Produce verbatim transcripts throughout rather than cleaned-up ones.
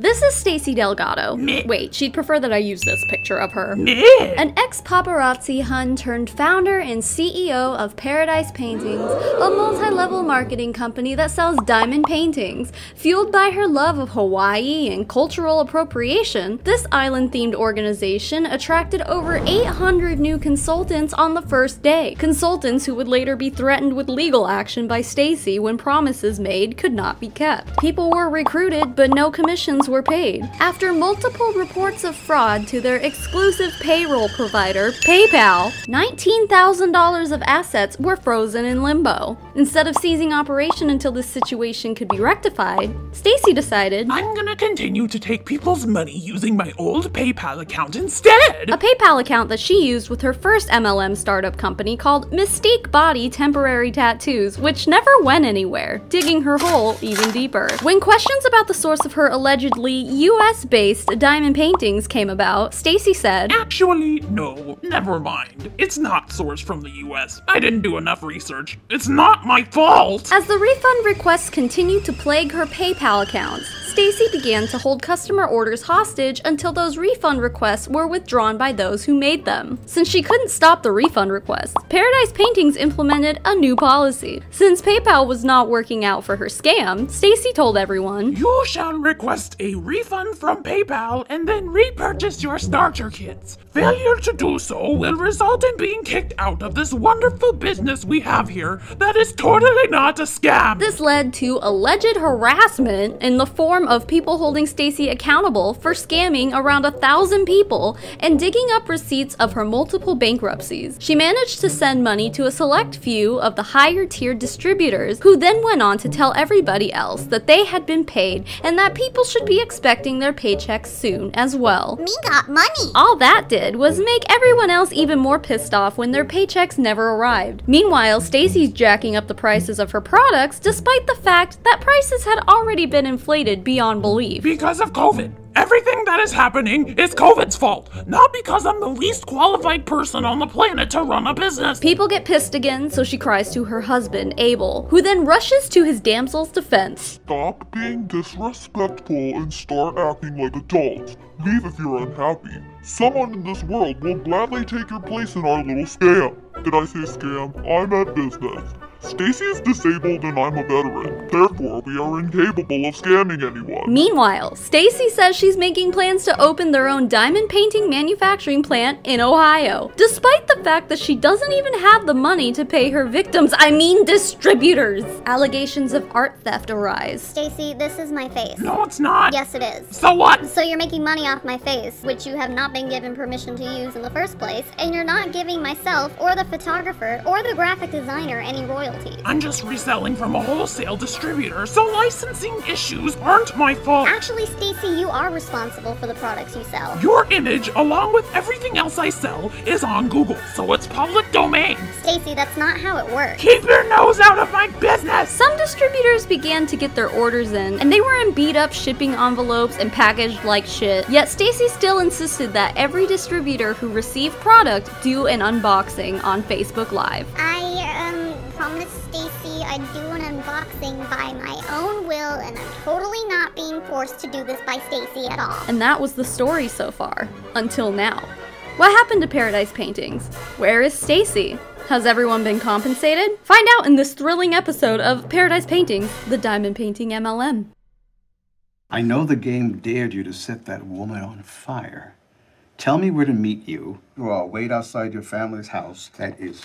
This is Stacy Delgado. Me. Wait, she'd prefer that I use this picture of her. Me. An ex-paparazzi hun turned founder and C E O of Paradise Paintings, a multi-level marketing company that sells diamond paintings. Fueled by her love of Hawaii and cultural appropriation, this island-themed organization attracted over eight hundred new consultants on the first day. Consultants who would later be threatened with legal action by Stacy when promises made could not be kept. People were recruited, but no commissions were paid. After multiple reports of fraud to their exclusive payroll provider, PayPal, nineteen thousand dollars of assets were frozen in limbo. Instead of ceasing operation until this situation could be rectified, Stacy decided, I'm gonna continue to take people's money using my old PayPal account instead! A PayPal account that she used with her first M L M startup company called Mystique Body Temporary Tattoos, which never went anywhere, digging her hole even deeper. When questions about the source of her alleged U S-based diamond paintings came about, Stacy said, actually, no, never mind. It's not sourced from the U S. I didn't do enough research. It's not my fault! As the refund requests continued to plague her PayPal accounts, Stacy began to hold customer orders hostage until those refund requests were withdrawn by those who made them. Since she couldn't stop the refund requests, Paradise Paintings implemented a new policy. Since PayPal was not working out for her scam, Stacy told everyone, you shall request a refund from PayPal and then repurchase your starter kits. Failure to do so will result in being kicked out of this wonderful business we have here that is totally not a scam. This led to alleged harassment in the form of people holding Stacy accountable for scamming around a thousand people and digging up receipts of her multiple bankruptcies. She managed to send money to a select few of the higher tier distributors, who then went on to tell everybody else that they had been paid and that people should be expecting their paychecks soon as well. Me got money! All that did was make everyone else even more pissed off when their paychecks never arrived. Meanwhile, Stacy's jacking up the prices of her products despite the fact that prices had already been inflated beyond belief. Because of COVID. Everything that is happening is COVID's fault, not because I'm the least qualified person on the planet to run a business. People get pissed again, so she cries to her husband, Abel, who then rushes to his damsel's defense. Stop being disrespectful and start acting like adults. Leave if you're unhappy. Someone in this world will gladly take your place in our little scam. Did I say scam? I meant business. Stacy is disabled and I'm a veteran. Therefore, we are incapable of scamming anyone. Meanwhile, Stacy says she's making plans to open their own diamond painting manufacturing plant in Ohio, despite the fact that she doesn't even have the money to pay her victims, I mean distributors. Allegations of art theft arise. Stacy, this is my face. No, it's not. Yes, it is. So what? So you're making money off my face, which you have not been given permission to use in the first place, and you're not giving myself or the photographer or the graphic designer any royalties. I'm just reselling from a wholesale distributor, so licensing issues aren't my fault. Actually, Stacy, you are responsible for the products you sell. Your image, along with everything else I sell, is on Google, so it's public domain. Stacy, that's not how it works. Keep your nose out of my business! Some distributors began to get their orders in, and they were in beat-up shipping envelopes and packaged like shit. Yet Stacy still insisted that every distributor who received product do an unboxing on Facebook Live. I, um... I promise Stacy I'd do an unboxing by my own will, and I'm totally not being forced to do this by Stacy at all. And that was the story so far, until now. What happened to Paradise Paintings? Where is Stacy? Has everyone been compensated? Find out in this thrilling episode of Paradise Paintings, the Diamond Painting M L M. I know the game dared you to set that woman on fire. Tell me where to meet you, or I'll wait outside your family's house. That is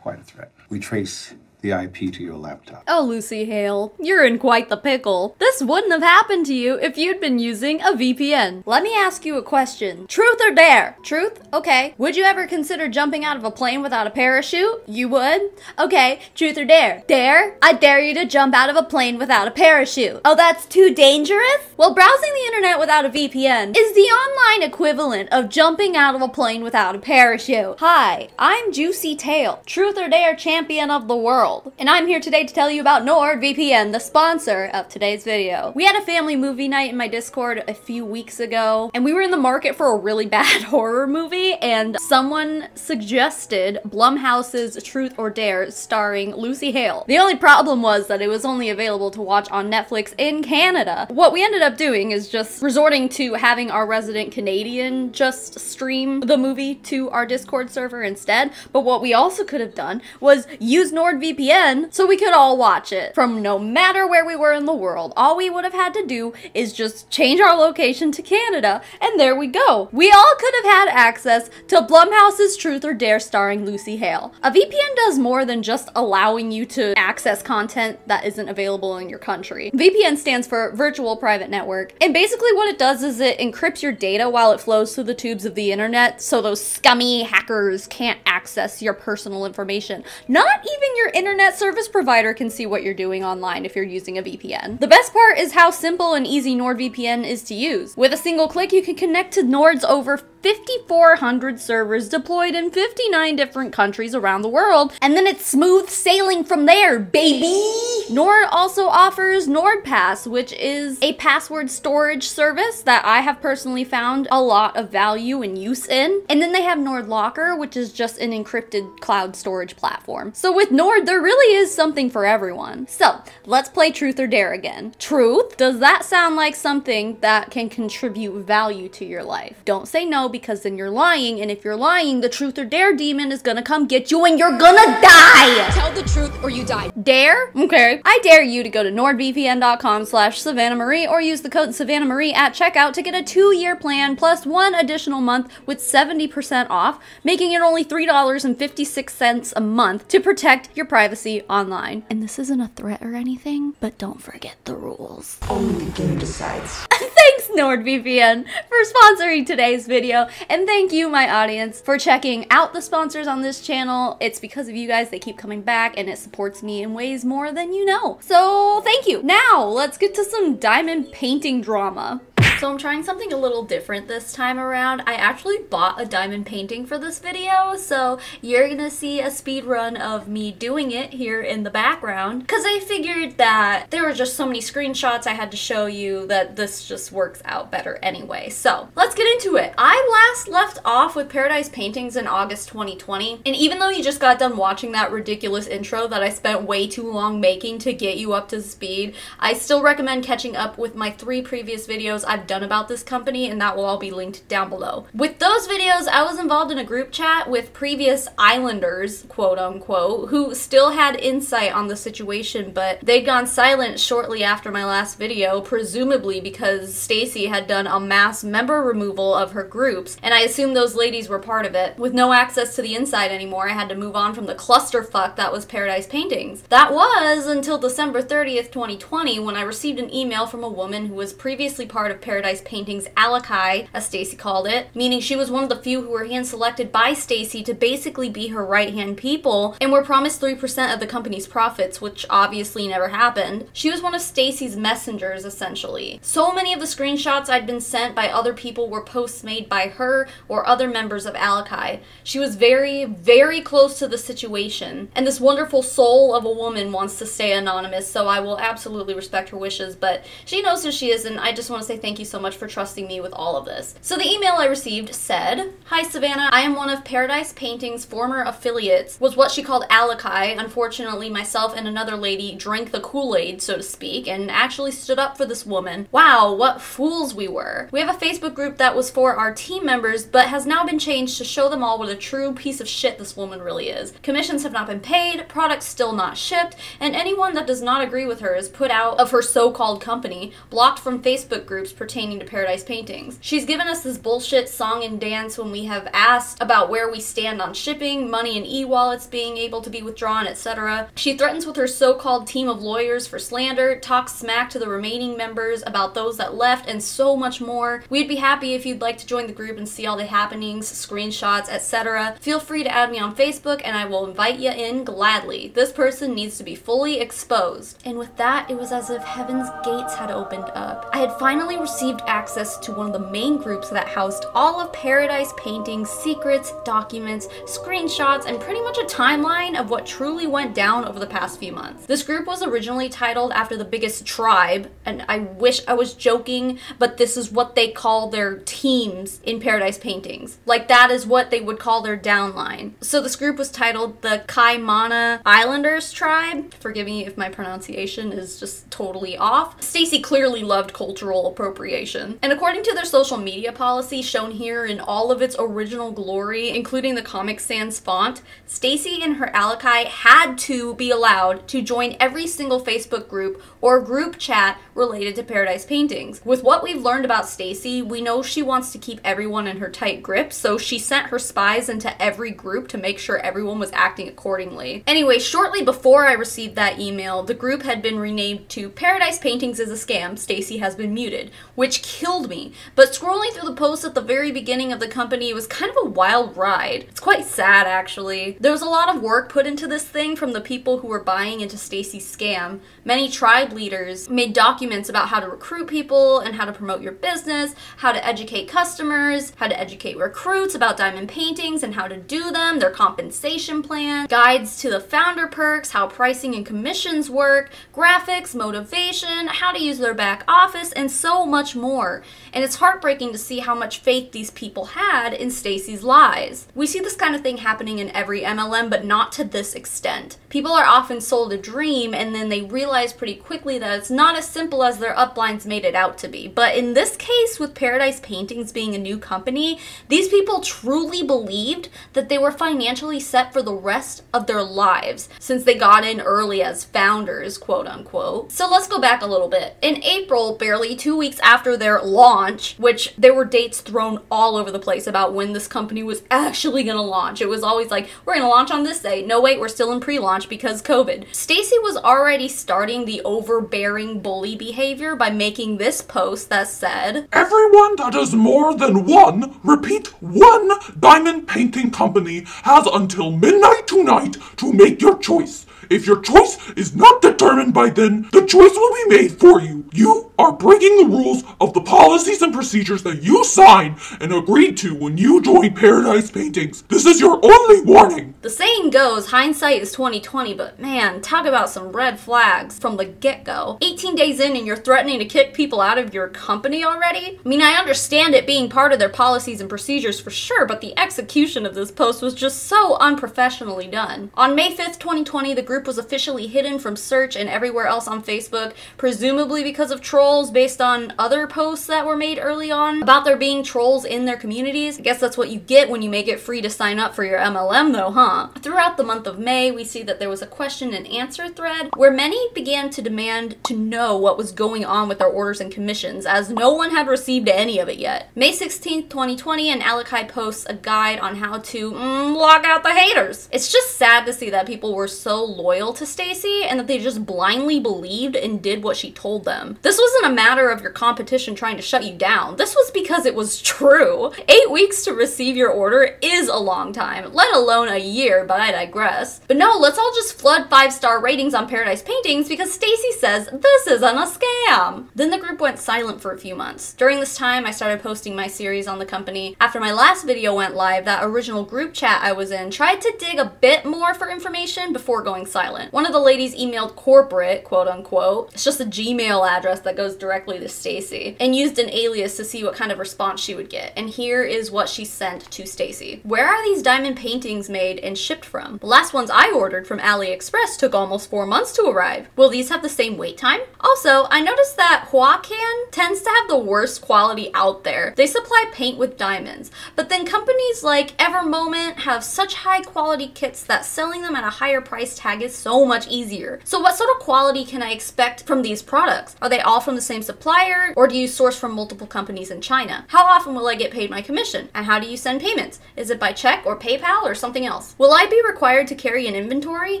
quite a threat. We trace the I P to your laptop. Oh, Lucy Hale, you're in quite the pickle. This wouldn't have happened to you if you'd been using a V P N. Let me ask you a question. Truth or dare? Truth? Okay. Would you ever consider jumping out of a plane without a parachute? You would? Okay. Truth or dare? Dare? I dare you to jump out of a plane without a parachute. Oh, that's too dangerous? Well, browsing the internet without a V P N is the online equivalent of jumping out of a plane without a parachute. Hi, I'm Juicy Tail, Truth or Dare champion of the world. world. And I'm here today to tell you about NordVPN, the sponsor of today's video. We had a family movie night in my Discord a few weeks ago, and we were in the market for a really bad horror movie, and someone suggested Blumhouse's Truth or Dare starring Lucy Hale. The only problem was that it was only available to watch on Netflix in Canada. What we ended up doing is just resorting to having our resident Canadian just stream the movie to our Discord server instead, but what we also could have done was use NordVPN so we could all watch it from no matter where we were in the world. All we would have had to do is just change our location to Canada, and there we go. We all could have had access to Blumhouse's Truth or Dare starring Lucy Hale. A V P N does more than just allowing you to access content that isn't available in your country. V P N stands for Virtual Private Network, and basically what it does is it encrypts your data while it flows through the tubes of the internet so those scummy hackers can't access your personal information. Not even your internet service provider can see what you're doing online if you're using a V P N. The best part is how simple and easy NordVPN is to use. With a single click, you can connect to Nord's over fifty-four hundred servers deployed in fifty-nine different countries around the world, and then it's smooth sailing from there, baby! Nord also offers NordPass, which is a password storage service that I have personally found a lot of value and use in. And then they have NordLocker, which is just an encrypted cloud storage platform. So with Nord, there really is something for everyone. So let's play Truth or Dare again. Truth? Does that sound like something that can contribute value to your life? Don't say no, because then you're lying, and if you're lying, the Truth or Dare demon is gonna come get you and you're gonna die! Tell the truth or you die. Dare? Okay. I dare you to go to nordvpn.com slash Savannah Marie or use the code Savannah Marie at checkout to get a two-year plan plus one additional month with seventy percent off, making it only three dollars and fifty-six cents a month to protect your privacy online. And this isn't a threat or anything, but don't forget the rules. Only the game decides. Thanks, NordVPN, for sponsoring today's video, and thank you, my audience, for checking out the sponsors on this channel. It's because of you guys they keep coming back, and it supports me in ways more than you know. So thank you. Now let's get to some diamond painting drama. So I'm trying something a little different this time around. I actually bought a diamond painting for this video, so you're gonna see a speed run of me doing it here in the background, because I figured that there were just so many screenshots I had to show you that this just works out better anyway. So let's get into it. I last left off with Paradise Paintings in August twenty twenty, and even though you just got done watching that ridiculous intro that I spent way too long making to get you up to speed, I still recommend catching up with my three previous videos I've done about this company, and that will all be linked down below. With those videos, I was involved in a group chat with previous Islanders, quote unquote, who still had insight on the situation, but they'd gone silent shortly after my last video, presumably because Stacy had done a mass member removal of her groups, and I assumed those ladies were part of it. With no access to the inside anymore, I had to move on from the clusterfuck that was Paradise Paintings. That was until December thirtieth, twenty twenty, when I received an email from a woman who was previously part of Paradise Paradise Paintings Alakai, as Stacy called it, meaning she was one of the few who were hand-selected by Stacy to basically be her right-hand people and were promised three percent of the company's profits, which obviously never happened. She was one of Stacy's messengers, essentially. So many of the screenshots I'd been sent by other people were posts made by her or other members of Alakai. She was very, very close to the situation, and this wonderful soul of a woman wants to stay anonymous, so I will absolutely respect her wishes, but she knows who she is, and I just want to say thank you so much for trusting me with all of this. So the email I received said, "Hi Savannah, I am one of Paradise Paintings' former affiliates," was what she called Alakai. Unfortunately, myself and another lady drank the Kool-Aid, so to speak, and actually stood up for this woman. Wow, what fools we were. We have a Facebook group that was for our team members, but has now been changed to show them all what a true piece of shit this woman really is. Commissions have not been paid, products still not shipped, and anyone that does not agree with her is put out of her so-called company, blocked from Facebook groups pertaining to Paradise Paintings. She's given us this bullshit song and dance when we have asked about where we stand on shipping, money and e-wallets being able to be withdrawn, et cetera. She threatens with her so-called team of lawyers for slander, talks smack to the remaining members about those that left, and so much more. We'd be happy if you'd like to join the group and see all the happenings, screenshots, et cetera. Feel free to add me on Facebook and I will invite you in gladly. This person needs to be fully exposed. And with that, it was as if heaven's gates had opened up. I had finally received received access to one of the main groups that housed all of Paradise Paintings' secrets, documents, screenshots, and pretty much a timeline of what truly went down over the past few months. This group was originally titled after the biggest tribe, and I wish I was joking, but this is what they call their teams in Paradise Paintings. Like, that is what they would call their downline. So this group was titled the Kaimana Islanders Tribe. Forgive me if my pronunciation is just totally off. Stacy clearly loved cultural appropriation. And according to their social media policy, shown here in all of its original glory, including the Comic Sans font, Stacy and her Alakai had to be allowed to join every single Facebook group or group chat related to Paradise Paintings. With what we've learned about Stacy, we know she wants to keep everyone in her tight grip, so she sent her spies into every group to make sure everyone was acting accordingly. Anyway, shortly before I received that email, the group had been renamed to Paradise Paintings is a Scam, Stacy Has Been Muted, which killed me. But scrolling through the posts at the very beginning of the company was kind of a wild ride. It's quite sad, actually. There was a lot of work put into this thing from the people who were buying into Stacy's scam. Many tribe leaders made documents about how to recruit people and how to promote your business, how to educate customers, how to educate recruits about diamond paintings and how to do them, their compensation plan, guides to the founder perks, how pricing and commissions work, graphics, motivation, how to use their back office, and so much more. And it's heartbreaking to see how much faith these people had in Stacy's lies. We see this kind of thing happening in every M L M, but not to this extent. People are often sold a dream and then they realize pretty quickly that it's not as simple as their uplines made it out to be. But in this case, with Paradise Paintings being a new company, these people truly believed that they were financially set for the rest of their lives since they got in early as founders, quote unquote. So let's go back a little bit. In April, barely two weeks after their launch, which there were dates thrown all over the place about when this company was actually gonna launch. It was always like, we're gonna launch on this day. No, wait, we're still in pre-launch because COVID. Stacy was already starting the overbearing bully behavior by making this post that said, "Everyone that is more than one, repeat one diamond painting company has until midnight tonight to make your choice. If your choice is not determined by then, the choice will be made for you. You are breaking the rules of the policies and procedures that you signed and agreed to when you joined Paradise Paintings. This is your only warning." The saying goes, hindsight is twenty twenty, but man, talk about some red flags from the get-go. eighteen days in and you're threatening to kick people out of your company already? I mean, I understand it being part of their policies and procedures for sure, but the execution of this post was just so unprofessionally done. On May fifth, twenty twenty, the group was officially hidden from search and everywhere else on Facebook, presumably because of trolls based on other posts that were made early on about there being trolls in their communities. I guess that's what you get when you make it free to sign up for your M L M though, huh? Throughout the month of May, we see that there was a question and answer thread where many began to demand to know what was going on with their orders and commissions, as no one had received any of it yet. May sixteenth, twenty twenty, an Alakai posts a guide on how to mm, lock out the haters. It's just sad to see that people were so loyal loyal to Stacy and that they just blindly believed and did what she told them. This wasn't a matter of your competition trying to shut you down. This was because it was true. Eight weeks to receive your order is a long time, let alone a year, but I digress. But no, let's all just flood five-star ratings on Paradise Paintings because Stacy says this isn't a scam. Then the group went silent for a few months. During this time, I started posting my series on the company. After my last video went live, that original group chat I was in tried to dig a bit more for information before going silent. Silent. One of the ladies emailed corporate, quote unquote, it's just a Gmail address that goes directly to Stacy, and used an alias to see what kind of response she would get. And here is what she sent to Stacy. "Where are these diamond paintings made and shipped from? The last ones I ordered from Aliexpress took almost four months to arrive. Will these have the same wait time? Also, I noticed that Huakan tends to have the worst quality out there. They supply paint with diamonds, but then companies like Ever Moment have such high quality kits that selling them at a higher price tag is so much easier. So what sort of quality can I expect from these products? Are they all from the same supplier, or do you source from multiple companies in China? How often will I get paid my commission? And how do you send payments? Is it by check or PayPal or something else?" Will I be required to carry an inventory?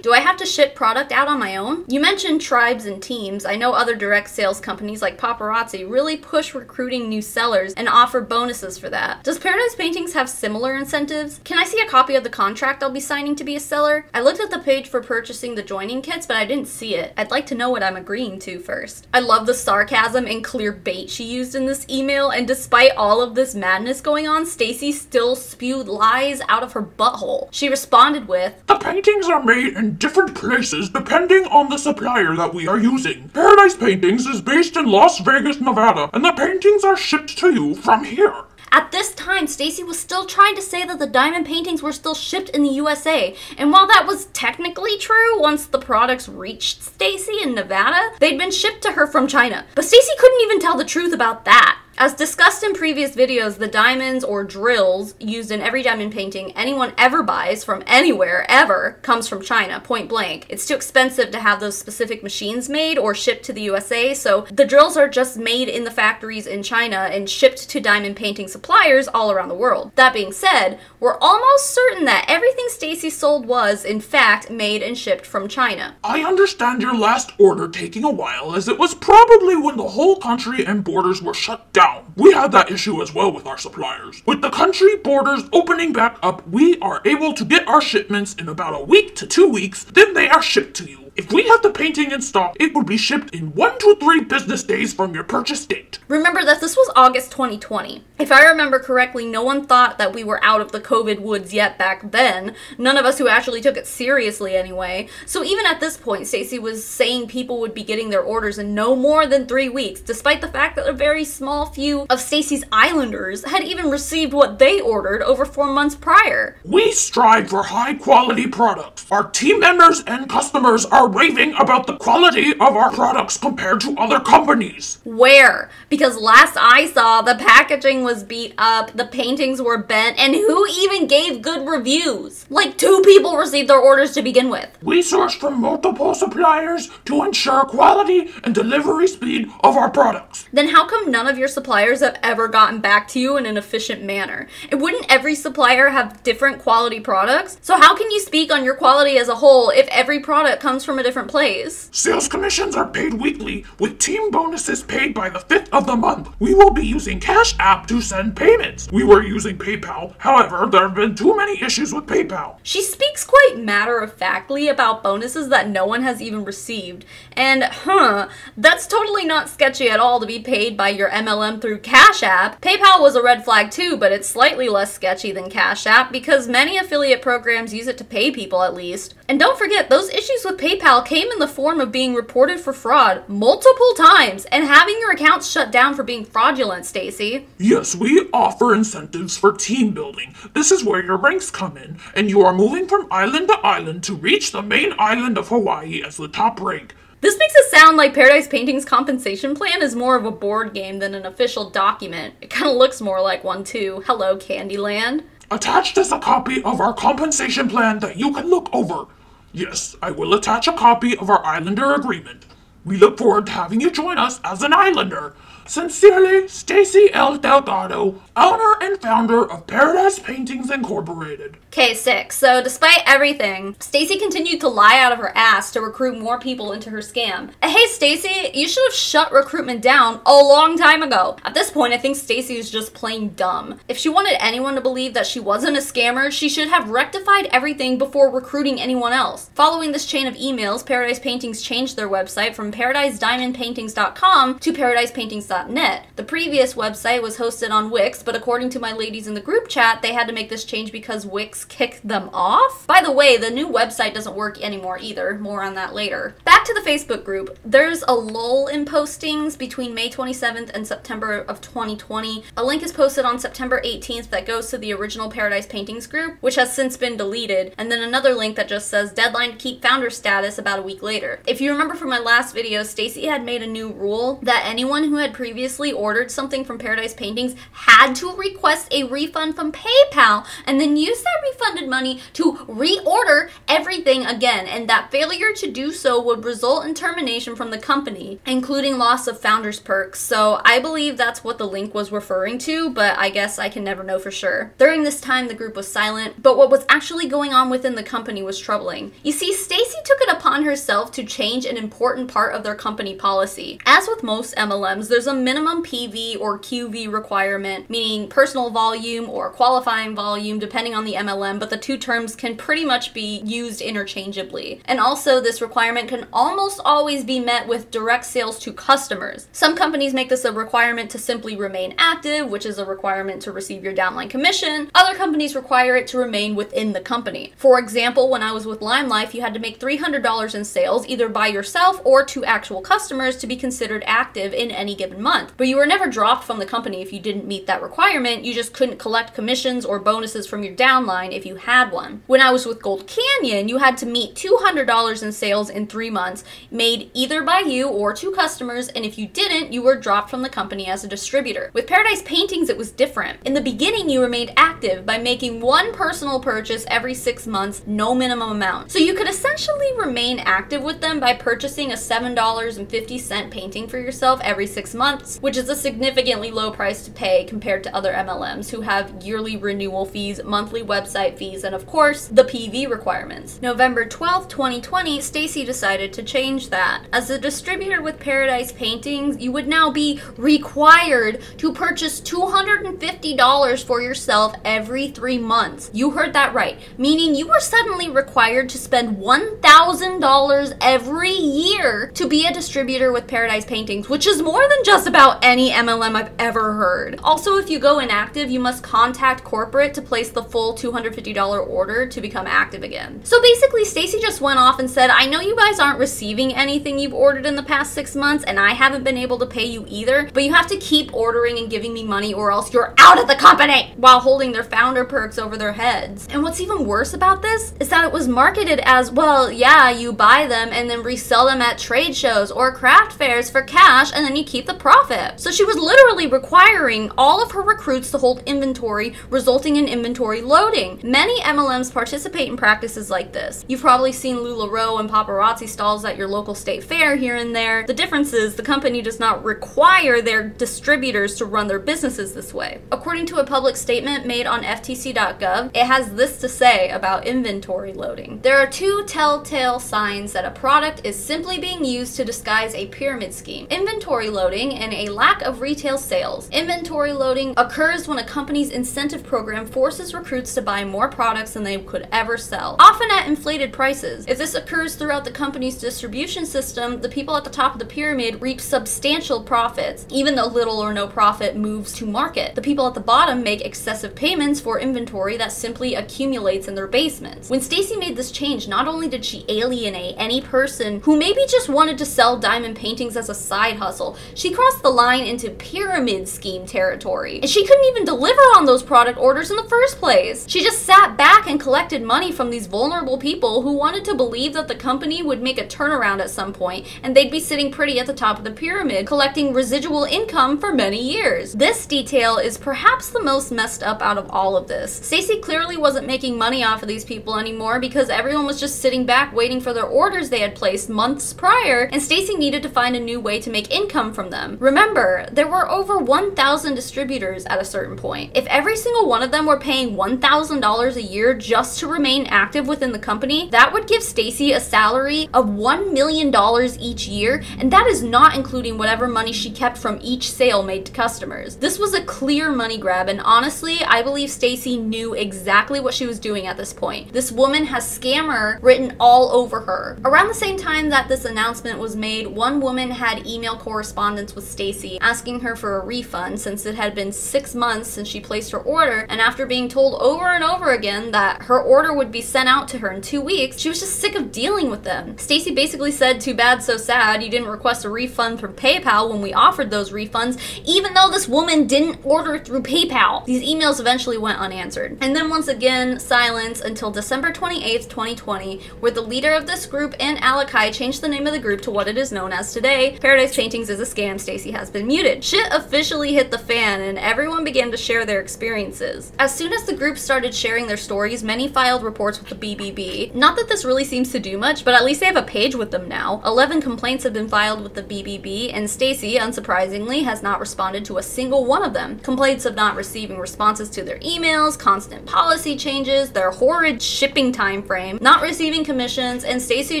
Do I have to ship product out on my own? You mentioned tribes and teams. I know other direct sales companies like Paparazzi really push recruiting new sellers and offer bonuses for that. Does Paradise Paintings have similar incentives? Can I see a copy of the contract I'll be signing to be a seller? I looked at the page for purchasing the joining kits, but I didn't see it. I'd like to know what I'm agreeing to first. I love the sarcasm and clear bait she used in this email, and despite all of this madness going on, Stacy still spewed lies out of her butthole. She responded with, "The paintings are made in different places depending on the supplier that we are using. Paradise Paintings is based in Las Vegas, Nevada, and the paintings are shipped to you from here." At this time, Stacy was still trying to say that the diamond paintings were still shipped in the U S A, and while that was technically true once the products reached Stacy in Nevada, they'd been shipped to her from China. But Stacy couldn't even tell the truth about that. As discussed in previous videos, the diamonds or drills used in every diamond painting anyone ever buys from anywhere ever comes from China, point blank. It's too expensive to have those specific machines made or shipped to the U S A, so the drills are just made in the factories in China and shipped to diamond painting suppliers all around the world. That being said, we're almost certain that everything Stacy sold was, in fact, made and shipped from China. I understand your last order taking a while, as it was probably when the whole country and borders were shut down. We had that issue as well with our suppliers. With the country borders opening back up, we are able to get our shipments in about a week to two weeks, then they are shipped to you. If we have the painting in stock, it will be shipped in one to three business days from your purchase date. Remember that this was August twenty twenty. If I remember correctly, no one thought that we were out of the COVID woods yet back then. None of us who actually took it seriously anyway. So even at this point, Stacy was saying people would be getting their orders in no more than three weeks, despite the fact that a very small few of Stacy's Islanders had even received what they ordered over four months prior. We strive for high quality products. Our team members and customers are raving about the quality of our products compared to other companies. Where? Because last I saw, the packaging was beat up, the paintings were bent, and who even gave good reviews? Like two people received their orders to begin with. We source from multiple suppliers to ensure quality and delivery speed of our products. Then how come none of your suppliers have ever gotten back to you in an efficient manner? And wouldn't every supplier have different quality products? So how can you speak on your quality as a whole if every product comes from a different place? Sales commissions are paid weekly, with team bonuses paid by the fifth of the month. We will be using Cash App to send payments. We were using PayPal. However, there have been too many issues with PayPal. She speaks quite matter-of-factly about bonuses that no one has even received. And, huh, that's totally not sketchy at all to be paid by your M L M through Cash App. PayPal was a red flag too, but it's slightly less sketchy than Cash App because many affiliate programs use it to pay people at least. And don't forget, those issues with PayPal came in the form of being reported for fraud multiple times and having your accounts shut down for being fraudulent, Stacy. Yes, we offer incentives for team building. This is where your ranks come in, and you are moving from island to island to reach the main island of Hawaii as the top rank. This makes it sound like Paradise Paintings' compensation plan is more of a board game than an official document. It kind of looks more like one too. Hello, Candyland. Attached is a copy of our compensation plan that you can look over. Yes, I will attach a copy of our Islander agreement. We look forward to having you join us as an Islander. Sincerely, Stacy L. Delgado, owner and founder of Paradise Paintings Incorporated. Okay, sick. So despite everything, Stacy continued to lie out of her ass to recruit more people into her scam. Hey, Stacy, you should have shut recruitment down a long time ago. At this point, I think Stacy is just plain dumb. If she wanted anyone to believe that she wasn't a scammer, she should have rectified everything before recruiting anyone else. Following this chain of emails, Paradise Paintings changed their website from paradise diamond paintings dot com to paradise paintings dot net. The previous website was hosted on Wix, but according to my ladies in the group chat, they had to make this change because Wix kick them off? By the way, the new website doesn't work anymore either. More on that later. Back to the Facebook group. There's a lull in postings between May twenty-seventh and September of twenty twenty. A link is posted on September eighteenth that goes to the original Paradise Paintings group, which has since been deleted, and then another link that just says deadline to keep founder status about a week later. If you remember from my last video, Stacy had made a new rule that anyone who had previously previously ordered something from Paradise Paintings had to request a refund from PayPal and then use that refunded money to reorder everything again, and that failure to do so would result in termination from the company, including loss of founders perks. So I believe that's what the link was referring to, but I guess I can never know for sure. During this time, the group was silent, but what was actually going on within the company was troubling. You see, Stacy took it upon herself to change an important part of their company policy. As with most M L Ms, there's a minimum P V or Q V requirement, meaning personal volume or qualifying volume, depending on the M L M, but the two terms can pretty much be used interchangeably. And also, this requirement can almost always be met with direct sales to customers. Some companies make this a requirement to simply remain active, which is a requirement to receive your downline commission. Other companies require it to remain within the company. For example, when I was with Lime Life, you had to make three hundred dollars in sales either by yourself or to actual customers to be considered active in any given month. But you were never dropped from the company if you didn't meet that requirement. You just couldn't collect commissions or bonuses from your downline if you had one. When I was with Gold Canyon, you had to meet two hundred dollars in sales in three months made either by you or two customers, and if you didn't, you were dropped from the company as a distributor. With Paradise Paintings, it was different. In the beginning, you remained active by making one personal purchase every six months, no minimum amount. So you could essentially remain active with them by purchasing a seven dollars and fifty cent painting for yourself every six months, which is a significantly low price to pay compared to other M L Ms who have yearly renewal fees, monthly website fees, and of course, the P V requirements. November twelfth, twenty twenty, Stacy decided to change that. As a distributor with Paradise Paintings, you would now be required to purchase two hundred fifty dollars for yourself every three months. You heard that right, meaning you were suddenly required to spend one thousand dollars every year to be a distributor with Paradise Paintings, which is more than just about any M L M I've ever heard. Also, if you go inactive, you must contact corporate to place the full two hundred fifty dollar order to become active again. So basically, Stacy just went off and said, I know you guys aren't receiving anything you've ordered in the past six months, and I haven't been able to pay you either, but you have to keep ordering and giving me money or else you're out of the company, while holding their founder perks over their heads. And what's even worse about this is that it was marketed as, well, yeah, you buy them and then resell them at trade shows or craft fairs for cash and then you keep the profit. So she was literally requiring all of her recruits to hold inventory, resulting in inventory loading. Many M L Ms participate in practices like this. You've probably seen LuLaRoe and paparazzi stalls at your local state fair here and there. The difference is the company does not require their distributors to run their businesses this way. According to a public statement made on F T C dot gov, it has this to say about inventory loading. There are two telltale signs that a product is simply being used to disguise a pyramid scheme: inventory loading and a lack of retail sales. Inventory loading occurs when a company's incentive program forces recruits to buy more products than they could ever sell, often at inflated prices. If this occurs throughout the company's distribution system, the people at the top of the pyramid reap substantial profits, even though little or no profit moves to market. The people at the bottom make excessive payments for inventory that simply accumulates in their basements. When Stacy made this change, not only did she alienate any person who maybe just wanted to sell diamond paintings as a side hustle, she crossed the line into pyramid scheme territory, and she couldn't even deliver on those product orders in the first place. She just sat back and collected money from these vulnerable people who wanted to believe that the company would make a turnaround at some point and they'd be sitting pretty at the top of the pyramid collecting residual income for many years. This detail is perhaps the most messed up out of all of this. Stacy clearly wasn't making money off of these people anymore because everyone was just sitting back waiting for their orders they had placed months prior, and Stacy needed to find a new way to make income from them. Remember, there were over one thousand distributors at a certain point. If every single one of them were paying one thousand dollars a year just to remain active within the company, that would give Stacy a salary of one million dollars each year, and that is not including whatever money she kept from each sale made to customers. This was a clear money grab, and honestly, I believe Stacy knew exactly what she was doing at this point. This woman has scammer written all over her. Around the same time that this announcement was made, one woman had email correspondence with Stacy asking her for a refund since it had been six months since she placed her order, and after being told over and over again that her order would be sent out to her in two weeks, she was just sick of dealing with them. Stacy basically said, too bad, so sad, you didn't request a refund from PayPal when we offered those refunds, even though this woman didn't order through PayPal. These emails eventually went unanswered. And then once again, silence until December twenty-eighth, twenty twenty, where the leader of this group and Alakai changed the name of the group to what it is known as today. Paradise Paintings is a scam. Stacy has been muted. Shit officially hit the fan and everyone began to share their experiences. As soon as the group started sharing their stories, many filed reports with the B B B. Not that this really seems to do much, but at least they have a page with them now. eleven complaints have been filed with the B B B and Stacy, unsurprisingly, has not responded to a single one of them. Complaints of not receiving responses to their emails, constant policy changes, their horrid shipping time frame, not receiving commissions, and Stacy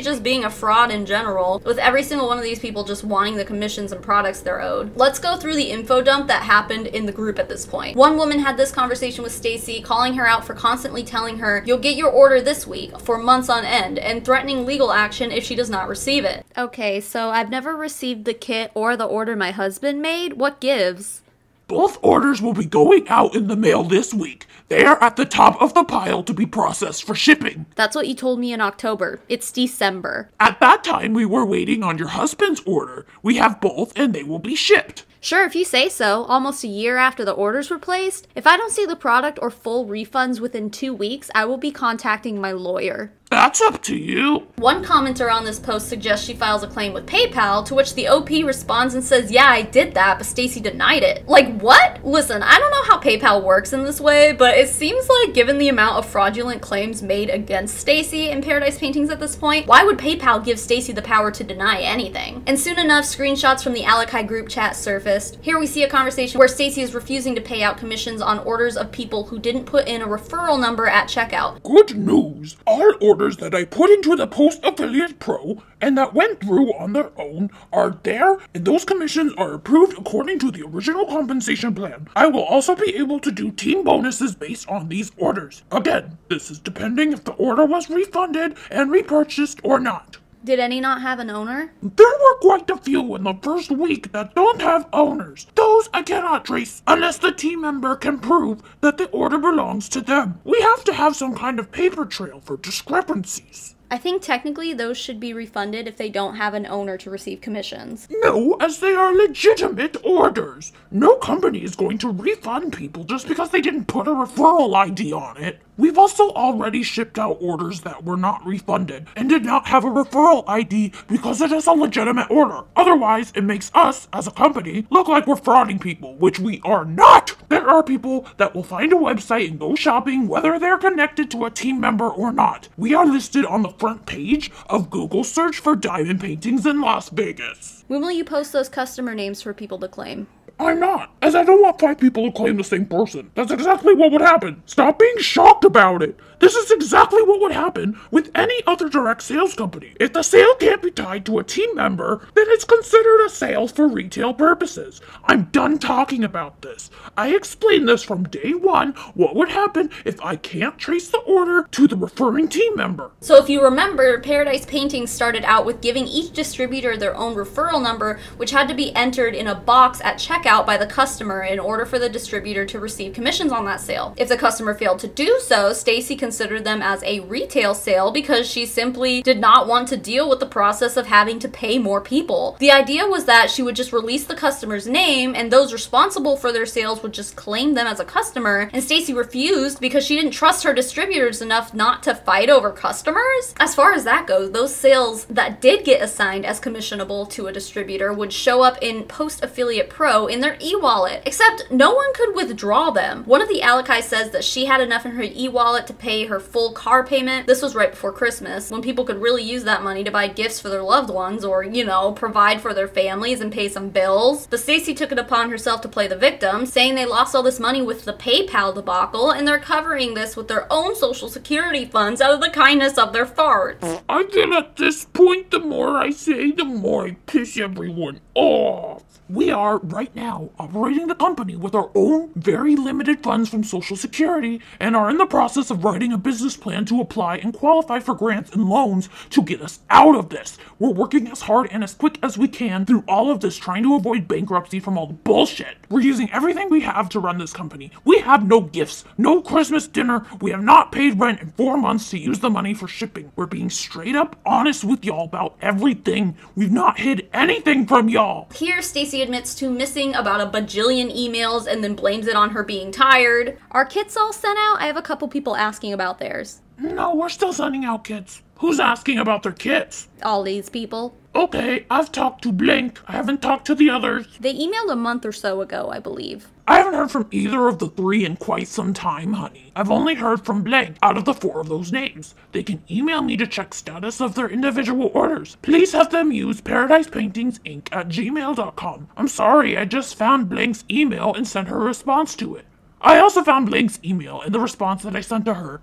just being a fraud in general, with every single one of these people just wanting the commissions and products they're owed. Let's go through the info dump that happened in the group at this point. One woman had this conversation with Stacy, calling her out for constantly telling her, "You'll get your order this week," for months on end, and threatening legal action if she does not receive it. Okay, so I've never received the kit or the order my husband made. What gives? Both orders will be going out in the mail this week. They are at the top of the pile to be processed for shipping. That's what you told me in October. It's December. At that time, we were waiting on your husband's order. We have both and they will be shipped. Sure, if you say so. Almost a year after the orders were placed, if I don't see the product or full refunds within two weeks, I will be contacting my lawyer. That's up to you. One commenter on this post suggests she files a claim with PayPal, to which the O P responds and says, "Yeah, I did that, but Stacy denied it." Like, what? Listen, I don't know how PayPal works in this way, but it seems like given the amount of fraudulent claims made against Stacy in Paradise Paintings at this point, why would PayPal give Stacy the power to deny anything? And soon enough, screenshots from the Alakai group chat surfaced. Here we see a conversation where Stacy is refusing to pay out commissions on orders of people who didn't put in a referral number at checkout. Good news. Our order that I put into the Post Affiliate Pro and that went through on their own are there, and those commissions are approved according to the original compensation plan. I will also be able to do team bonuses based on these orders. Again, this is depending if the order was refunded and repurchased or not. Did any not have an owner? There were quite a few in the first week that don't have owners. Those I cannot trace unless the team member can prove that the order belongs to them. We have to have some kind of paper trail for discrepancies. I think technically those should be refunded if they don't have an owner to receive commissions. No, as they are legitimate orders. No company is going to refund people just because they didn't put a referral I D on it. We've also already shipped out orders that were not refunded and did not have a referral I D because it is a legitimate order. Otherwise, it makes us, as a company, look like we're frauding people, which we are not. There are people that will find a website and go shopping whether they're connected to a team member or not. We are listed on the front page of Google search for diamond paintings in Las Vegas. When will you post those customer names for people to claim? I'm not, as I don't want five people to claim the same person. That's exactly what would happen. Stop being shocked about it. This is exactly what would happen with any other direct sales company. If the sale can't be tied to a team member, then it's considered a sale for retail purposes. I'm done talking about this. I explained this from day one, what would happen if I can't trace the order to the referring team member. So if you remember, Paradise Paintings started out with giving each distributor their own referral number, which had to be entered in a box at checkout by the customer in order for the distributor to receive commissions on that sale. If the customer failed to do so, Stacy can considered them as a retail sale because she simply did not want to deal with the process of having to pay more people. The idea was that she would just release the customer's name and those responsible for their sales would just claim them as a customer, and Stacy refused because she didn't trust her distributors enough not to fight over customers. As far as that goes, those sales that did get assigned as commissionable to a distributor would show up in Post Affiliate Pro in their e-wallet, except no one could withdraw them. One of the Alakai says that she had enough in her e-wallet to pay her full car payment. This was right before Christmas, when people could really use that money to buy gifts for their loved ones or, you know, provide for their families and pay some bills. But Stacy took it upon herself to play the victim, saying they lost all this money with the PayPal debacle and they're covering this with their own social security funds out of the kindness of their farts. I think at this point, the more I say, the more I piss everyone off. We are, right now, operating the company with our own very limited funds from Social Security and are in the process of writing a business plan to apply and qualify for grants and loans to get us out of this. We're working as hard and as quick as we can through all of this, trying to avoid bankruptcy from all the bullshit. We're using everything we have to run this company. We have no gifts, no Christmas dinner, we have not paid rent in four months to use the money for shipping. We're being straight up honest with y'all about everything. We've not hid anything from y'all. Here, Stacy admits to missing about a bajillion emails and then blames it on her being tired. Are kits all sent out? I have a couple people asking about theirs. No, we're still sending out kits. Who's asking about their kits? All these people. Okay, I've talked to blank. I haven't talked to the others. They emailed a month or so ago, I believe. I haven't heard from either of the three in quite some time, honey. I've only heard from blank out of the four of those names. They can email me to check status of their individual orders. Please have them use paradise paintings inc at gmail dot com. I'm sorry, I just found blank's email and sent her a response to it. I also found blank's email and the response that I sent to her.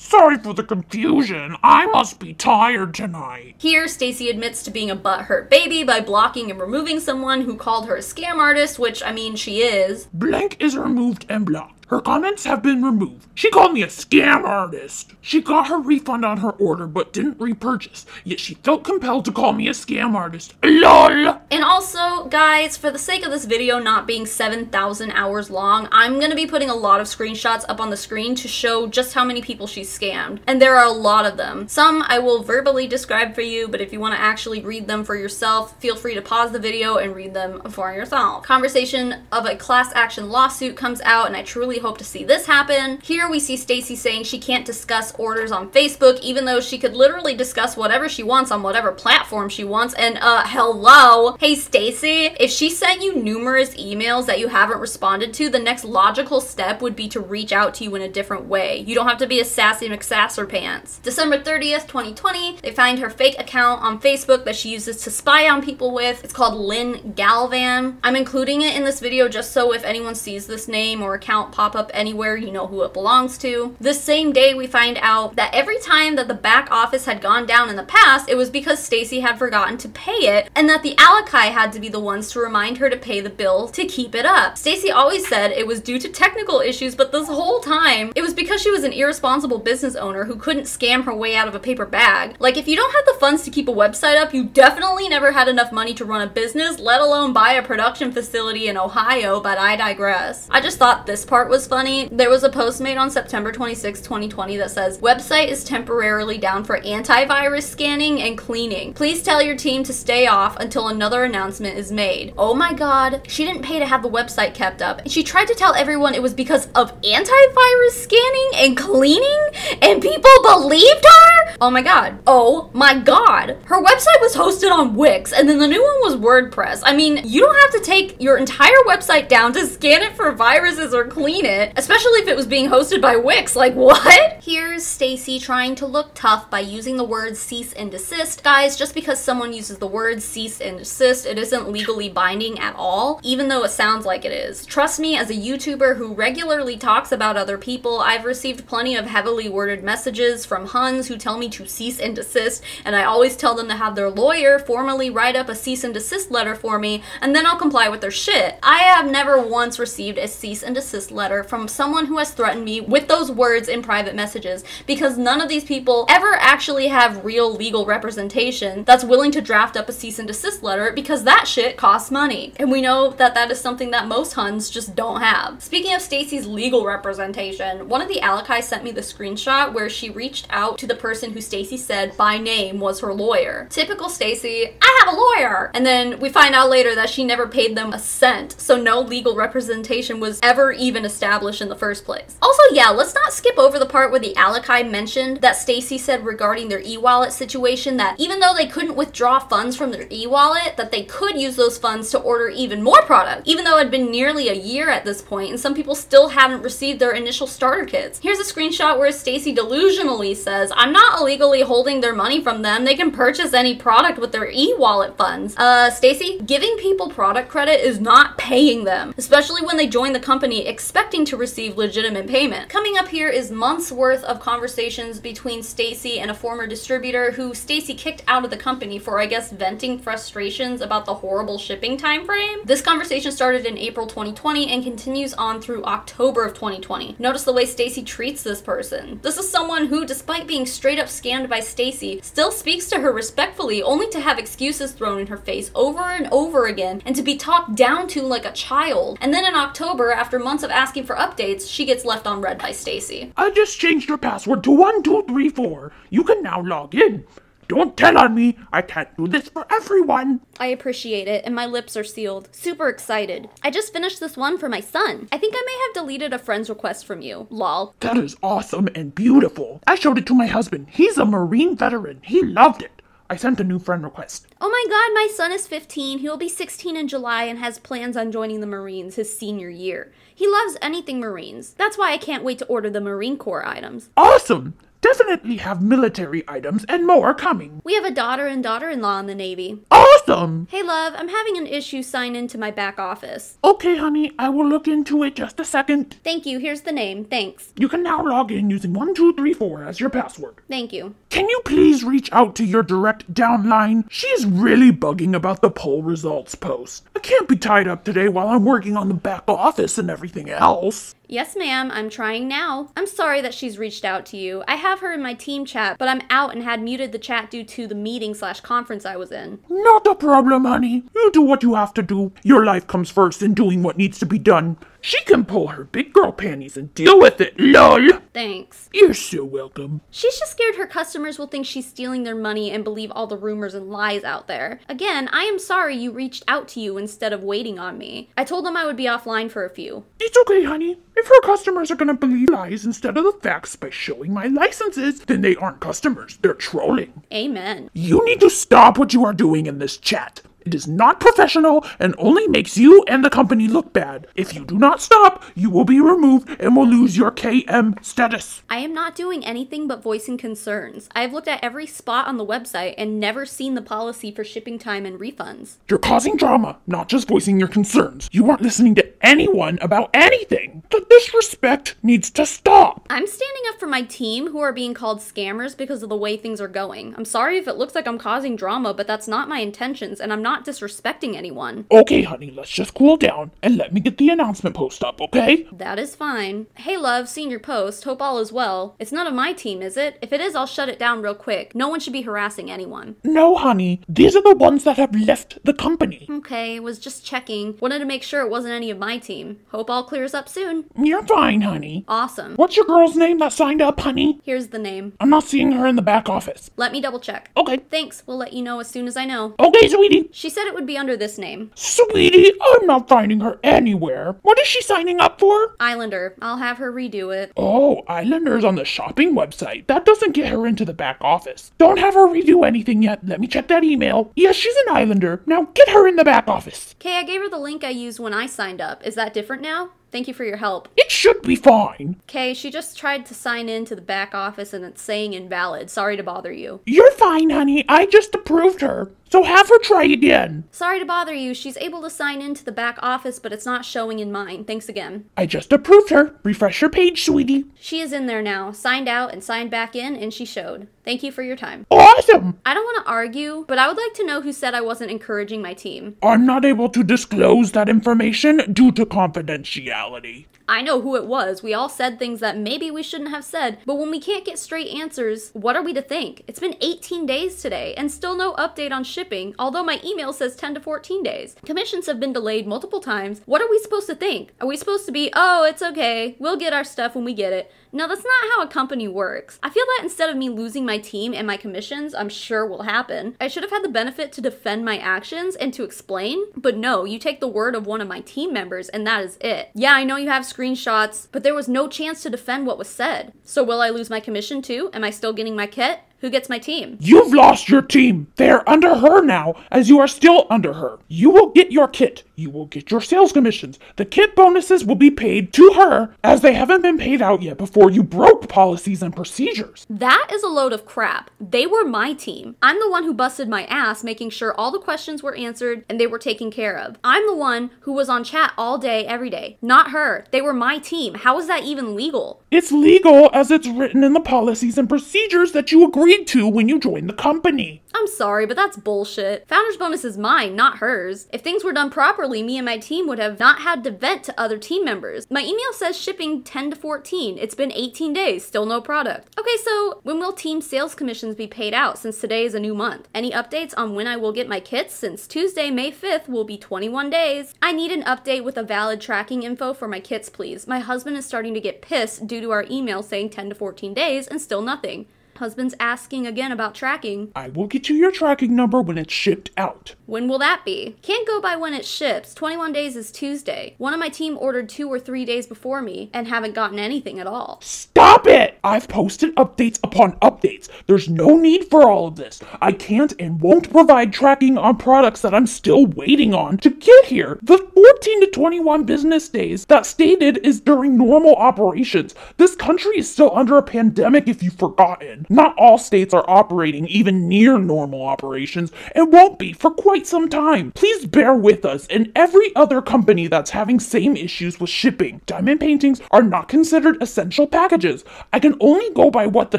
Sorry for the confusion. I must be tired tonight. Here, Stacy admits to being a butthurt baby by blocking and removing someone who called her a scam artist, which, I mean, she is. Blank is removed and blocked. Her comments have been removed. She called me a scam artist. She got her refund on her order but didn't repurchase, yet she felt compelled to call me a scam artist. LOL! And also, guys, for the sake of this video not being seven thousand hours long, I'm gonna be putting a lot of screenshots up on the screen to show just how many people she scammed. And there are a lot of them. Some I will verbally describe for you, but if you wanna actually read them for yourself, feel free to pause the video and read them for yourself. Conversation of a class action lawsuit comes out, and I truly hope to see this happen. Here we see Stacy saying she can't discuss orders on Facebook, even though she could literally discuss whatever she wants on whatever platform she wants. And uh, hello. Hey Stacy, if she sent you numerous emails that you haven't responded to, the next logical step would be to reach out to you in a different way. You don't have to be a sassy McSasserpants. December thirtieth, twenty twenty, they find her fake account on Facebook that she uses to spy on people with. It's called Lynn Galvan. I'm including it in this video just so if anyone sees this name or account pop up anywhere, you know who it belongs to. This same day, we find out that every time that the back office had gone down in the past, it was because Stacy had forgotten to pay it, and that the Alakai had to be the ones to remind her to pay the bill to keep it up. Stacy always said it was due to technical issues, but this whole time, it was because she was an irresponsible business owner who couldn't scam her way out of a paper bag. Like, if you don't have the funds to keep a website up, you definitely never had enough money to run a business, let alone buy a production facility in Ohio, but I digress. I just thought this part was funny. There was a post made on September twenty-sixth, twenty twenty that says, "Website is temporarily down for antivirus scanning and cleaning. Please tell your team to stay off until another announcement is made." Oh my god, she didn't pay to have the website kept up. And she tried to tell everyone it was because of antivirus scanning and cleaning, and people believed her? Oh my god. Oh my god. Her website was hosted on Wix, and then the new one was WordPress. I mean, you don't have to take your entire website down to scan it for viruses or clean it, especially if it was being hosted by Wix. Like, what? Here's Stacy trying to look tough by using the word cease and desist. Guys, just because someone uses the word cease and desist, it isn't legally binding at all, even though it sounds like it is. Trust me, as a YouTuber who regularly talks about other people, I've received plenty of heavily worded messages from Huns who tell me to cease and desist, and I always tell them to have their lawyer formally write up a cease and desist letter for me, and then I'll comply with their shit. I have never once received a cease and desist letter from someone who has threatened me with those words in private messages, because none of these people ever actually have real legal representation that's willing to draft up a cease and desist letter, because that shit costs money. And we know that that is something that most Huns just don't have. Speaking of Stacy's legal representation, one of the Alakai sent me the screenshot where she reached out to the person who Stacy said by name was her lawyer. Typical Stacy, I have a lawyer! And then we find out later that she never paid them a cent, so no legal representation was ever even established. established in the first place. Also, yeah, let's not skip over the part where the Alakai mentioned that Stacy said regarding their e-wallet situation that even though they couldn't withdraw funds from their e-wallet, that they could use those funds to order even more product, even though it had been nearly a year at this point and some people still haven't received their initial starter kits. Here's a screenshot where Stacy delusionally says, "I'm not illegally holding their money from them. They can purchase any product with their e-wallet funds." Uh, Stacy, giving people product credit is not paying them, especially when they join the company expecting to receive legitimate payment. Coming up here is months worth of conversations between Stacy and a former distributor who Stacy kicked out of the company for, I guess, venting frustrations about the horrible shipping time frame. This conversation started in April twenty twenty and continues on through October of twenty twenty. Notice the way Stacy treats this person. This is someone who, despite being straight up scammed by Stacy, still speaks to her respectfully, only to have excuses thrown in her face over and over again and to be talked down to like a child. And then in October, after months of asking for updates, she gets left on red by Stacy. "I just changed your password to one two three four. You can now log in. Don't tell on me. I can't do this for everyone." I appreciate it, and my lips are sealed. Super excited. "I just finished this one for my son. I think I may have deleted a friend's request from you. Lol." "That is awesome and beautiful. I showed it to my husband. He's a Marine veteran. He loved it. I sent a new friend request. Oh my god, my son is fifteen. He will be sixteen in July and has plans on joining the Marines his senior year. He loves anything Marines. That's why I can't wait to order the Marine Corps items. Awesome! Definitely have military items and more coming. We have a daughter and daughter-in-law in the Navy. Awesome! Hey love, I'm having an issue sign into my back office. Okay honey, I will look into it just a second. Thank you, here's the name, thanks. You can now log in using one two three four as your password. Thank you. Can you please reach out to your direct downline? She's really bugging about the poll results post. I can't be tied up today while I'm working on the back office and everything else. Yes ma'am, I'm trying now. I'm sorry that she's reached out to you. I have her in my team chat, but I'm out and had muted the chat due to the meeting slash conference I was in. Not a problem, honey. You do what you have to do. Your life comes first in doing what needs to be done. She can pull her big girl panties and deal with it, lol. Thanks. You're so welcome. She's just scared her customers will think she's stealing their money and believe all the rumors and lies out there. Again, I am sorry you reached out to you instead of waiting on me. I told them I would be offline for a few. It's okay, honey. If her customers are gonna believe lies instead of the facts by showing my licenses, then they aren't customers. They're trolling. Amen. You need to stop what you are doing in this chat. It is not professional and only makes you and the company look bad. If you do not stop, you will be removed and will lose your K M status. I am not doing anything but voicing concerns. I have looked at every spot on the website and never seen the policy for shipping time and refunds. You're causing drama, not just voicing your concerns. You aren't listening to anyone about anything. The disrespect needs to stop. I'm standing up for my team who are being called scammers because of the way things are going. I'm sorry if it looks like I'm causing drama, but that's not my intentions and I'm not disrespecting anyone. Okay, honey, let's just cool down and let me get the announcement post up, okay? That is fine. Hey, love, seen your post. Hope all is well. It's none of my team, is it? If it is, I'll shut it down real quick. No one should be harassing anyone. No, honey. These are the ones that have left the company. Okay, was just checking. Wanted to make sure it wasn't any of my team. Hope all clears up soon. You're fine, honey. Awesome. What's your girl's name that signed up, honey? Here's the name. I'm not seeing her in the back office. Let me double check. Okay. Thanks. We'll let you know as soon as I know. Okay, sweetie. She said it would be under this name. Sweetie, I'm not finding her anywhere. What is she signing up for? Islander. I'll have her redo it. Oh, Islander's on the shopping website. That doesn't get her into the back office. Don't have her redo anything yet. Let me check that email. Yes, she's an Islander. Now get her in the back office. Okay, I gave her the link I used when I signed up. Is that different now? Thank you for your help. It should be fine. Okay, she just tried to sign in to the back office and it's saying invalid. Sorry to bother you. You're fine, honey. I just approved her. So have her try again. Sorry to bother you. She's able to sign in to the back office, but it's not showing in mine. Thanks again. I just approved her. Refresh your page, sweetie. She is in there now. Signed out and signed back in and she showed. Thank you for your time. Awesome! I don't want to argue, but I would like to know who said I wasn't encouraging my team. I'm not able to disclose that information due to confidentiality. I know who it was. We all said things that maybe we shouldn't have said, but when we can't get straight answers, what are we to think? It's been eighteen days today and still no update on shipping, although my email says ten to fourteen days. Commissions have been delayed multiple times. What are we supposed to think? Are we supposed to be, oh, it's okay, we'll get our stuff when we get it? No, that's not how a company works. I feel that instead of me losing my team and my commissions, I'm sure will happen, I should have had the benefit to defend my actions and to explain, but no, you take the word of one of my team members and that is it. Yeah, I know you have screenshots, but there was no chance to defend what was said. So will I lose my commission too? Am I still getting my kit? Who gets my team? You've lost your team. They're under her now, as you are still under her. You will get your kit. You will get your sales commissions. The kit bonuses will be paid to her, as they haven't been paid out yet before you broke policies and procedures. That is a load of crap. They were my team. I'm the one who busted my ass, making sure all the questions were answered and they were taken care of. I'm the one who was on chat all day, every day. Not her. They were my team. How is that even legal? It's legal as it's written in the policies and procedures that you agree to when you join the company. I'm sorry, but that's bullshit. Founder's bonus is mine, not hers. If things were done properly, me and my team would have not had to vent to other team members. My email says shipping ten to fourteen. It's been eighteen days, still no product. Okay, so when will team sales commissions be paid out since today is a new month? Any updates on when I will get my kits since Tuesday, May fifth will be twenty-one days? I need an update with a valid tracking info for my kits, please. My husband is starting to get pissed due to our email saying ten to fourteen days and still nothing. Husband's asking again about tracking. I will get you your tracking number when it's shipped out. When will that be? Can't go by when it ships. twenty-one days is Tuesday. One of my team ordered two or three days before me and haven't gotten anything at all. Stop it! I've posted updates upon updates. There's no need for all of this. I can't and won't provide tracking on products that I'm still waiting on to get here. The fourteen to twenty-one business days that stated is during normal operations. This country is still under a pandemic if you've forgotten. Not all states are operating even near normal operations and won't be for quite some time. Please bear with us and every other company that's having same issues with shipping. Diamond paintings are not considered essential packages. I can only go by what the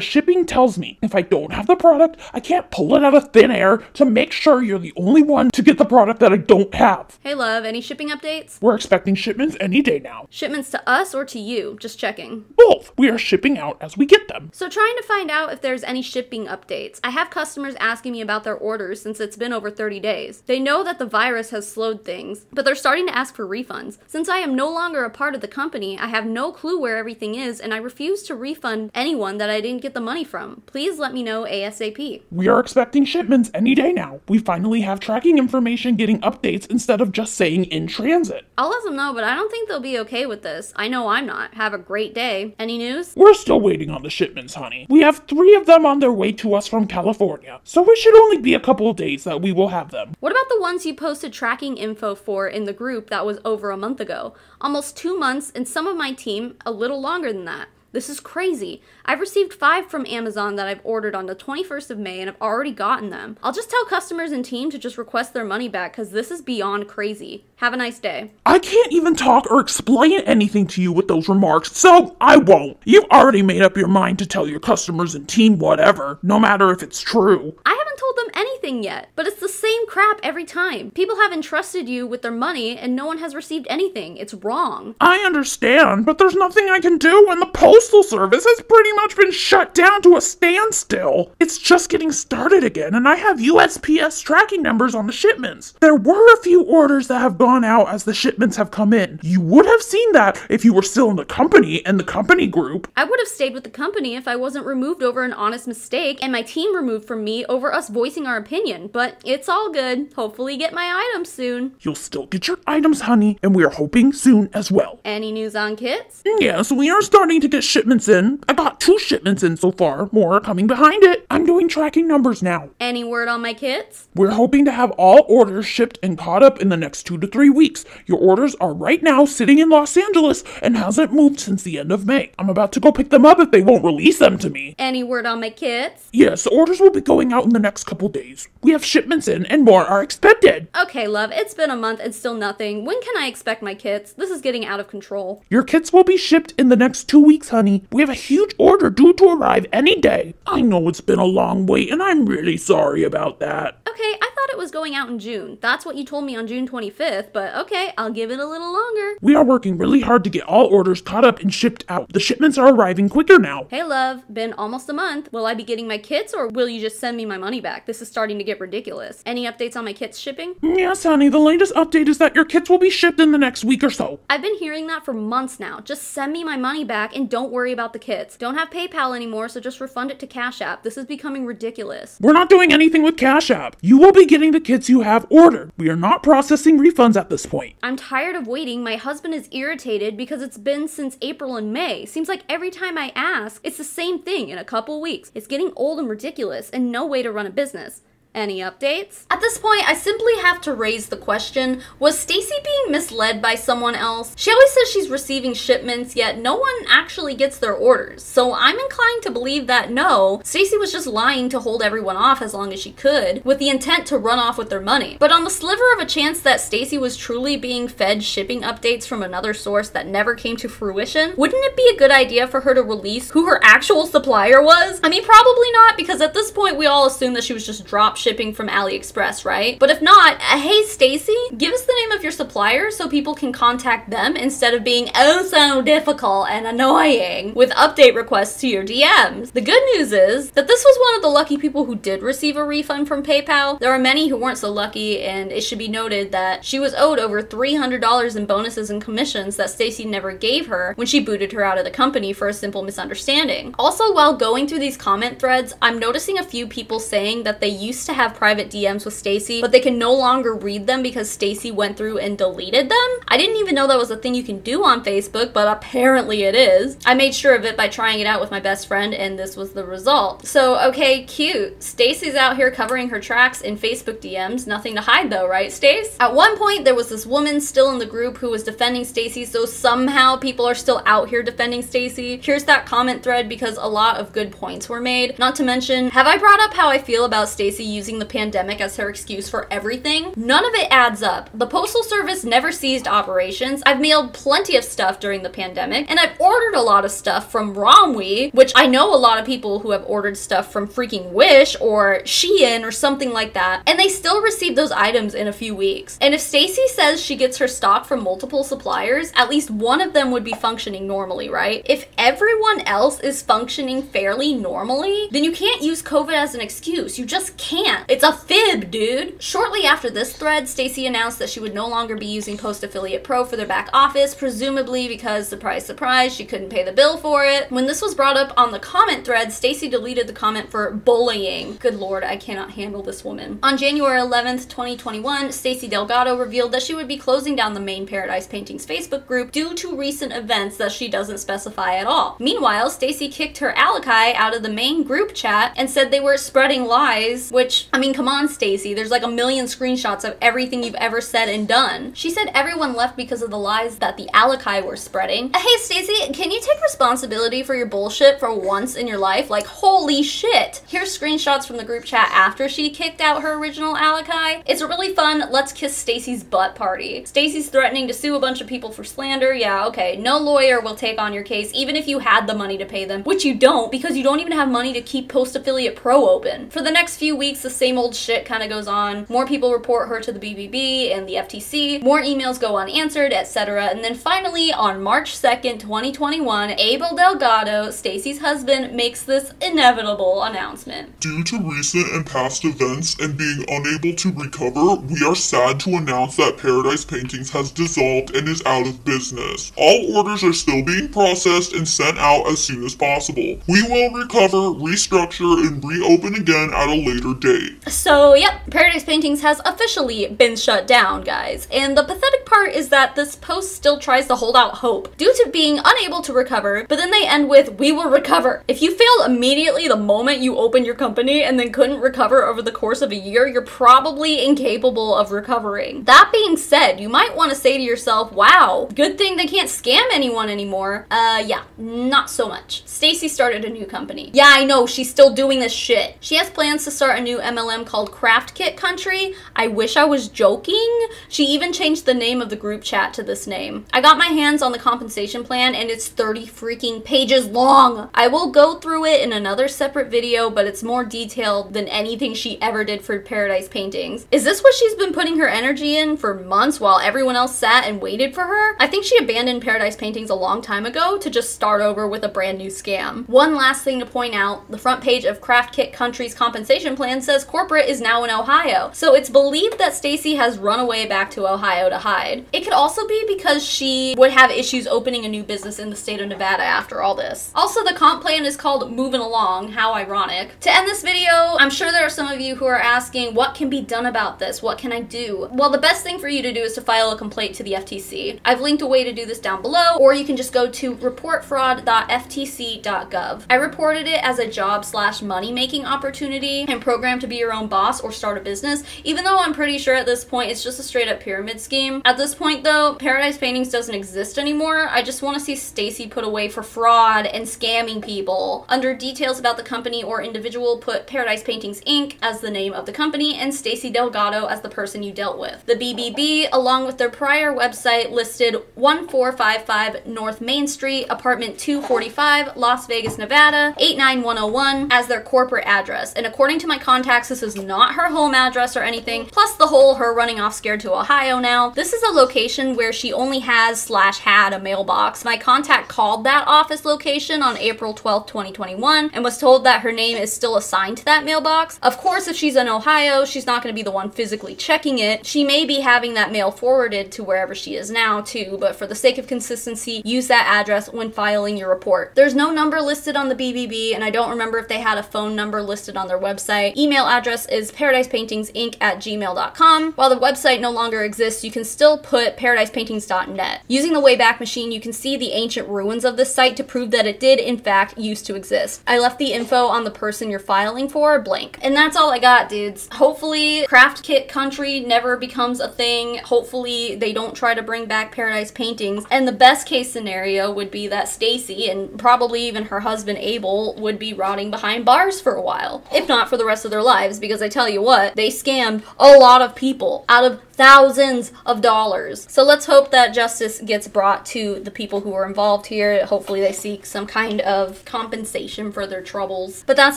shipping tells me. If I don't have the product, I can't pull it out of thin air to make sure you're the only one to get the product that I don't have. Hey love, any shipping updates? We're expecting shipments any day now. Shipments to us or to you? Just checking. Both. We are shipping out as we get them. So trying to find out if there's any shipping updates. I have customers asking me about their orders since it's been over thirty days. They know that the virus has slowed things, but they're starting to ask for refunds. Since I am no longer a part of the company, I have no clue where everything is and I refuse to refund anyone that I didn't get the money from. Please let me know ASAP. We are expecting shipments any day now. We finally have tracking information getting updates instead of just saying in transit. I'll let them know, but I don't think they'll be okay with this. I know I'm not. Have a great day. Any news? We're still waiting on the shipments, honey. We have three of them on their way to us from California, so it should only be a couple of days that we will have them. What about the ones you posted tracking info for in the group that was over a month ago? Almost two months and some of my team a little longer than that. This is crazy. I've received five from Amazon that I've ordered on the twenty-first of May and I've already gotten them. I'll just tell customers and team to just request their money back because this is beyond crazy. Have a nice day. I can't even talk or explain anything to you with those remarks, so I won't. You've already made up your mind to tell your customers and team whatever, no matter if it's true. I haven't told them anything yet, but it's the same crap every time. People have entrusted you with their money and no one has received anything. It's wrong. I understand, but there's nothing I can do when the post Postal Service has pretty much been shut down to a standstill. It's just getting started again, and I have U S P S tracking numbers on the shipments. There were a few orders that have gone out as the shipments have come in. You would have seen that if you were still in the company and the company group. I would have stayed with the company if I wasn't removed over an honest mistake and my team removed from me over us voicing our opinion, but it's all good. Hopefully get my items soon. You'll still get your items, honey, and we are hoping soon as well. Any news on kits? Yes, we are starting to get shipments in. I got two shipments in so far. More are coming behind it. I'm doing tracking numbers now. Any word on my kits? We're hoping to have all orders shipped and caught up in the next two to three weeks. Your orders are right now sitting in Los Angeles and hasn't moved since the end of May. I'm about to go pick them up if they won't release them to me. Any word on my kits? Yes, orders will be going out in the next couple days. We have shipments in and more are expected. Okay, love, it's been a month and still nothing. When can I expect my kits? This is getting out of control. Your kits will be shipped in the next two weeks, honey. We have a huge order due to arrive any day. I know it's been a long wait, and I'm really sorry about that. Okay, I thought it was going out in June. That's what you told me on June twenty-fifth, but okay, I'll give it a little longer. We are working really hard to get all orders caught up and shipped out. The shipments are arriving quicker now. Hey love, been almost a month. Will I be getting my kits, or will you just send me my money back? This is starting to get ridiculous. Any updates on my kits shipping? Yes, honey. The latest update is that your kits will be shipped in the next week or so. I've been hearing that for months now. Just send me my money back and don't Don't worry about the kits. Don't have PayPal anymore, so just refund it to Cash App. This is becoming ridiculous. We're not doing anything with Cash App. You will be getting the kits you have ordered. We are not processing refunds at this point. I'm tired of waiting. My husband is irritated because it's been since April and May. Seems like every time I ask, it's the same thing in a couple weeks. It's getting old and ridiculous and no way to run a business. Any updates? At this point, I simply have to raise the question, was Stacy being misled by someone else? She always says she's receiving shipments, yet no one actually gets their orders. So I'm inclined to believe that no, Stacy was just lying to hold everyone off as long as she could, with the intent to run off with their money. But on the sliver of a chance that Stacy was truly being fed shipping updates from another source that never came to fruition, wouldn't it be a good idea for her to release who her actual supplier was? I mean, probably not, because at this point, we all assume that she was just drop shipping from AliExpress, right? But if not, uh, hey Stacy, give us the name of your supplier so people can contact them instead of being oh so difficult and annoying with update requests to your D Ms. The good news is that this was one of the lucky people who did receive a refund from PayPal. There are many who weren't so lucky, and it should be noted that she was owed over three hundred dollars in bonuses and commissions that Stacy never gave her when she booted her out of the company for a simple misunderstanding. Also, while going through these comment threads, I'm noticing a few people saying that they used to have private D Ms with Stacy, but they can no longer read them because Stacy went through and deleted them. I didn't even know that was a thing you can do on Facebook, but apparently it is. I made sure of it by trying it out with my best friend, and this was the result. So, okay, cute. Stacy's out here covering her tracks in Facebook D Ms. Nothing to hide though, right, Stace? At one point, there was this woman still in the group who was defending Stacy, so somehow people are still out here defending Stacy. Here's that comment thread because a lot of good points were made. Not to mention, have I brought up how I feel about Stacy using the pandemic as her excuse for everything? None of it adds up. The Postal Service never ceased operations. I've mailed plenty of stuff during the pandemic, and I've ordered a lot of stuff from Romwe, which I know a lot of people who have ordered stuff from freaking Wish or Shein or something like that, and they still receive those items in a few weeks. And if Stacy says she gets her stock from multiple suppliers, at least one of them would be functioning normally, right? If everyone else is functioning fairly normally, then you can't use COVID as an excuse. You just can't. It's a fib, dude. Shortly after this thread, Stacy announced that she would no longer be using Post Affiliate Pro for their back office, presumably because, surprise, surprise, she couldn't pay the bill for it. When this was brought up on the comment thread, Stacy deleted the comment for bullying. Good lord, I cannot handle this woman. On January eleventh, twenty twenty-one, Stacy Delgado revealed that she would be closing down the main Paradise Paintings Facebook group due to recent events that she doesn't specify at all. Meanwhile, Stacy kicked her Alakai out of the main group chat and said they were spreading lies, which, I mean, come on, Stacy, there's like a million screenshots of everything you've ever said and done. She said everyone left because of the lies that the Alakai were spreading. Hey, Stacy, can you take responsibility for your bullshit for once in your life? Like, holy shit. Here's screenshots from the group chat after she kicked out her original Alakai. It's a really fun let's kiss Stacy's butt party. Stacy's threatening to sue a bunch of people for slander. Yeah, okay. No lawyer will take on your case even if you had the money to pay them, which you don't because you don't even have money to keep Post Affiliate Pro open. For the next few weeks, the same old shit kind of goes on. More people report her to the B B B and the F T C. More emails go unanswered, et cetera. And then finally, on March second, twenty twenty-one, Abel Delgado, Stacy's husband, makes this inevitable announcement. Due to recent and past events and being unable to recover, we are sad to announce that Paradise Paintings has dissolved and is out of business. All orders are still being processed and sent out as soon as possible. We will recover, restructure, and reopen again at a later date. So, yep, Paradise Paintings has officially been shut down, guys. And the pathetic part is that this post still tries to hold out hope due to being unable to recover, but then they end with, we will recover. If you failed immediately the moment you opened your company and then couldn't recover over the course of a year, you're probably incapable of recovering. That being said, you might want to say to yourself, wow, good thing they can't scam anyone anymore. Uh, yeah, not so much. Stacy started a new company. Yeah, I know, she's still doing this shit. She has plans to start a new M L M called Craft Kit Country. I wish I was joking. She even changed the name of the group chat to this name. I got my hands on the compensation plan and it's thirty freaking pages long. I will go through it in another separate video, but it's more detailed than anything she ever did for Paradise Paintings. Is this what she's been putting her energy in for months while everyone else sat and waited for her? I think she abandoned Paradise Paintings a long time ago to just start over with a brand new scam. One last thing to point out, the front page of Craft Kit Country's compensation plan says corporate is now in Ohio, so it's believed that Stacy has run away back to Ohio to hide. It could also be because she would have issues opening a new business in the state of Nevada after all this. Also, the comp plan is called Moving Along, how ironic. To end this video, I'm sure there are some of you who are asking, what can be done about this? What can I do? Well, the best thing for you to do is to file a complaint to the F T C. I've linked a way to do this down below, or you can just go to report fraud dot F T C dot gov. I reported it as a job slash money making opportunity and programmed to be your own boss or start a business, even though I'm pretty sure at this point it's just a straight up pyramid scheme. At this point though, Paradise Paintings doesn't exist anymore. I just want to see Stacy put away away for fraud and scamming people. Under details about the company or individual, put Paradise Paintings Incorporated as the name of the company and Stacy Delgado as the person you dealt with. The B B B, along with their prior website, listed one four five five North Main Street, apartment two forty-five, Las Vegas, Nevada, eight nine one oh one as their corporate address. And according to my contacts, this is not her home address or anything, plus the whole her running off scared to Ohio now. This is a location where she only has slash had a mailbox. My contact called that office location on April twelfth, twenty twenty-one and was told that her name is still assigned to that mailbox. Of course, if she's in Ohio, she's not going to be the one physically checking it. She may be having that mail forwarded to wherever she is now too, but for the sake of consistency, use that address when filing your report. There's no number listed on the B B B, and I don't remember if they had a phone number listed on their website. Email address is paradise paintings inc at gmail dot com. While the website no longer exists, you can still put paradise paintings dot net. Using the Wayback Machine, you can see the ancient ruins of this site to prove that it did, in fact, used to exist. I left the info on the person you're filing for blank. And that's all I got, dudes. Hopefully, Craft Kit Country never becomes a thing. Hopefully, they don't try to bring back Paradise Paintings. And the best case scenario would be that Stacy, and probably even her husband Abel, would be rotting behind bars for a while. If not for the rest of their lives, because I tell you what, they scammed a lot of people out of thousands of dollars. So let's hope that justice gets brought to the people who are involved here. Hopefully they seek some kind of compensation for their troubles. But that's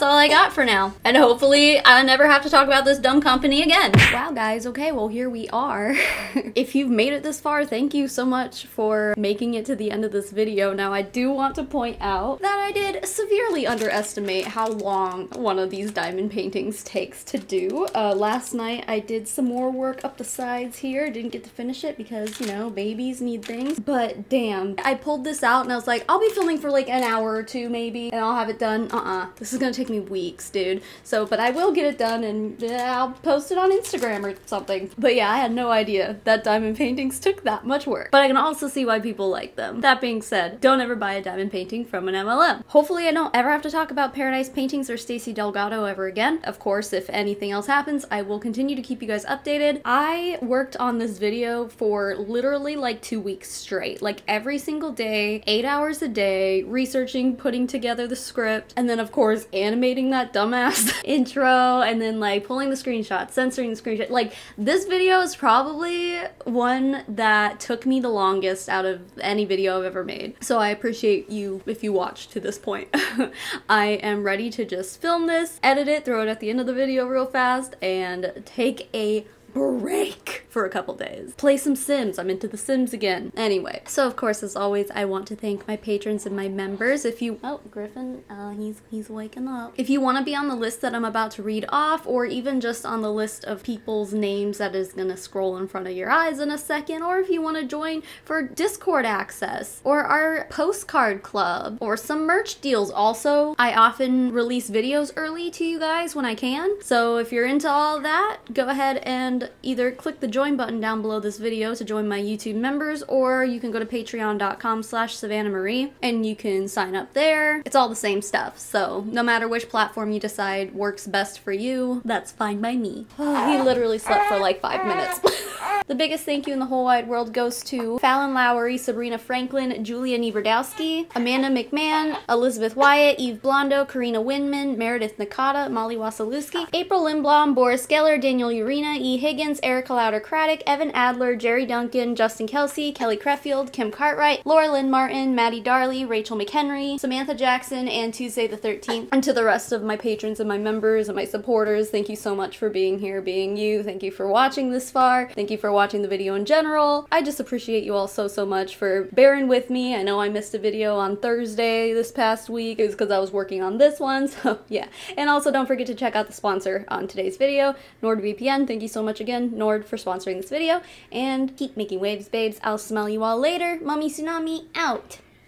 all I got for now. And hopefully I never have to talk about this dumb company again. Wow, guys. Okay, well, here we are. If you've made it this far, thank you so much for making it to the end of this video. Now, I do want to point out that I did severely underestimate how long one of these diamond paintings takes to do. Uh, last night, I did some more work up the side here. Didn't get to finish it because, you know, babies need things. But damn, I pulled this out and I was like, I'll be filming for like an hour or two maybe and I'll have it done. Uh-uh. This is gonna take me weeks, dude. So, but I will get it done and I'll post it on Instagram or something. But yeah, I had no idea that diamond paintings took that much work. But I can also see why people like them. That being said, don't ever buy a diamond painting from an M L M. Hopefully I don't ever have to talk about Paradise Paintings or Stacy Delgado ever again. Of course, if anything else happens, I will continue to keep you guys updated. I worked on this video for literally like two weeks straight, like every single day, eight hours a day, researching, putting together the script, and then of course animating that dumbass intro, and then like pulling the screenshots, censoring the screenshot. Like, this video is probably one that took me the longest out of any video I've ever made. So I appreciate you if you watched to this point. I am ready to just film this, edit it, throw it at the end of the video real fast, and take a break for a couple days. Play some Sims. I'm into the Sims again. Anyway, so of course, as always, I want to thank my patrons and my members. If you, oh, Griffin, uh, he's, he's waking up. If you want to be on the list that I'm about to read off, or even just on the list of people's names that is gonna scroll in front of your eyes in a second, or if you want to join for Discord access, or our postcard club, or some merch deals. Also, I often release videos early to you guys when I can. So if you're into all that, go ahead and either click the join button down below this video to join my YouTube members, or you can go to patreon dot com slash Savannah Marie and you can sign up there. It's all the same stuff, so no matter which platform you decide works best for you, that's fine by me. Oh, he literally slept for like five minutes. The biggest thank you in the whole wide world goes to Fallon Lowry, Sabrina Franklin, Julia Nieverdowski, Amanda McMahon, Elizabeth Wyatt, Eve Blondo, Karina Windman, Meredith Nakata, Molly Wasilewski, April Limblom, Boris Geller, Daniel Urena, E. Higgins, Erica Louder Craddock, Evan Adler, Jerry Duncan, Justin Kelsey, Kelly Creffield, Kim Cartwright, Laura Lynn Martin, Maddie Darley, Rachel McHenry, Samantha Jackson, and Tuesday the thirteenth. And to the rest of my patrons and my members and my supporters, thank you so much for being here, being you. Thank you for watching this far. Thank you for watching the video in general. I just appreciate you all so, so much for bearing with me. I know I missed a video on Thursday this past week. It was because I was working on this one, so yeah. And also don't forget to check out the sponsor on today's video, NordVPN. Thank you so much again, Nord, for sponsoring this video. And keep making waves, babes. I'll smell you all later. Mommy Tsunami out.